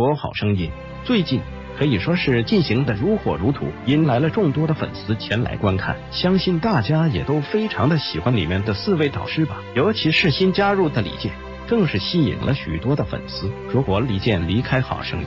国好声音最近可以说是进行的如火如荼，引来了众多的粉丝前来观看。相信大家也都非常的喜欢里面的4位导师吧，尤其是新加入的李健，更是吸引了许多的粉丝。如果李健离开好声音，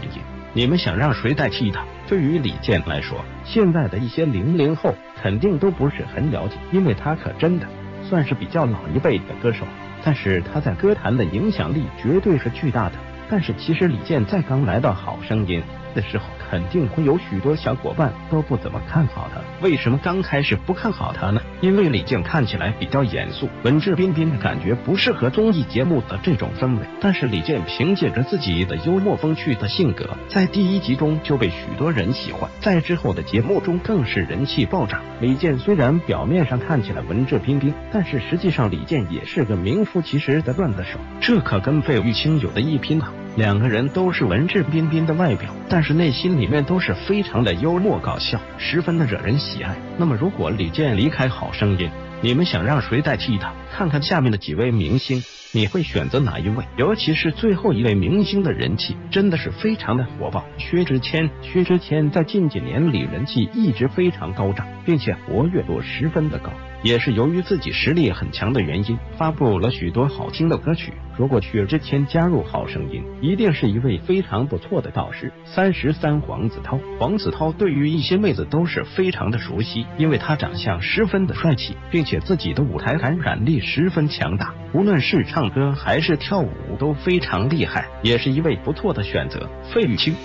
你们想让谁代替他？对于李健来说，现在的一些00后肯定都不是很了解，因为他可真的算是比较老一辈的歌手，但是他在歌坛的影响力绝对是巨大的。但是其实李健在刚来到好声音的时候，肯定会有许多小伙伴都不怎么看好他。为什么刚开始不看好他呢？因为李健看起来比较严肃，文质彬彬的感觉不适合综艺节目的这种氛围。但是李健凭借着自己的幽默风趣的性格，在第1集中就被许多人喜欢，在之后的节目中更是人气暴涨。李健虽然表面上看起来文质彬彬，但是实际上李健也是个名副其实的段子手，这可跟费玉清有的一拼啊。两个人都是文质彬彬的外表，但是内心里面都是非常的幽默搞笑，十分的惹人喜爱。那么如果李健离开好声音，你们想让谁代替他？看看下面的几位明星，你会选择哪一位？尤其是最后一位明星的人气真的是非常的火爆。薛之谦在近几年里人气一直非常高涨，并且活跃度十分的高，也是由于自己实力很强的原因，发布了许多好听的歌曲。如果薛之谦加入好声音，一定是一位非常不错的导师。33黄子韬对于一些妹子都是非常的熟悉，因为他长相十分的帅气，并且自己的舞台感染力十分强大，无论是唱歌还是跳舞都非常厉害，也是一位不错的选择。费玉清